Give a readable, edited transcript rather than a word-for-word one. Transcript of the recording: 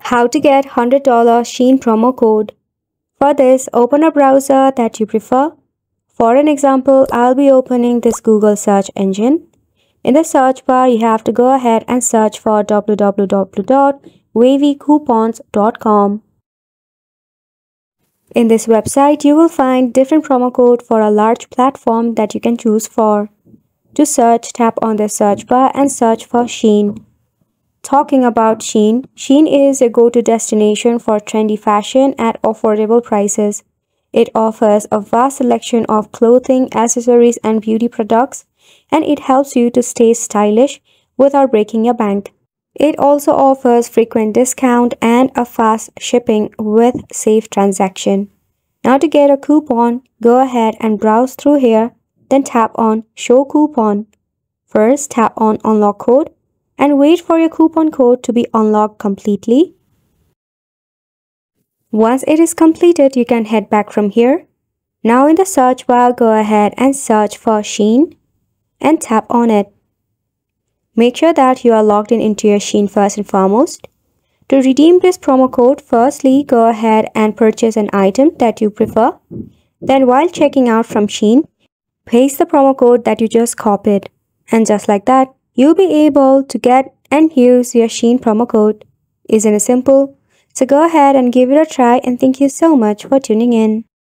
How to get $100 Shein promo code. For this, open a browser that you prefer. For an example, I'll be opening this Google search engine. In the search bar, you have to go ahead and search for www.wavycoupons.com. In this website, you will find different promo code for a large platform that you can choose for. To search, tap on the search bar and search for Shein. Talking about Shein, Shein is a go-to destination for trendy fashion at affordable prices. It offers a vast selection of clothing, accessories, and beauty products, and it helps you to stay stylish without breaking your bank. It also offers frequent discount and a fast shipping with safe transaction. Now to get a coupon, go ahead and browse through here, then tap on Show Coupon. First, tap on Unlock Code and wait for your coupon code to be unlocked completely. Once it is completed, you can head back from here. Now in the search bar, go ahead and search for Shein and tap on it. Make sure that you are logged in into your Shein first and foremost. To redeem this promo code, firstly, go ahead and purchase an item that you prefer. Then while checking out from Shein, paste the promo code that you just copied. And just like that, you'll be able to get and use your Shein promo code. Isn't it simple? So go ahead and give it a try, and thank you so much for tuning in.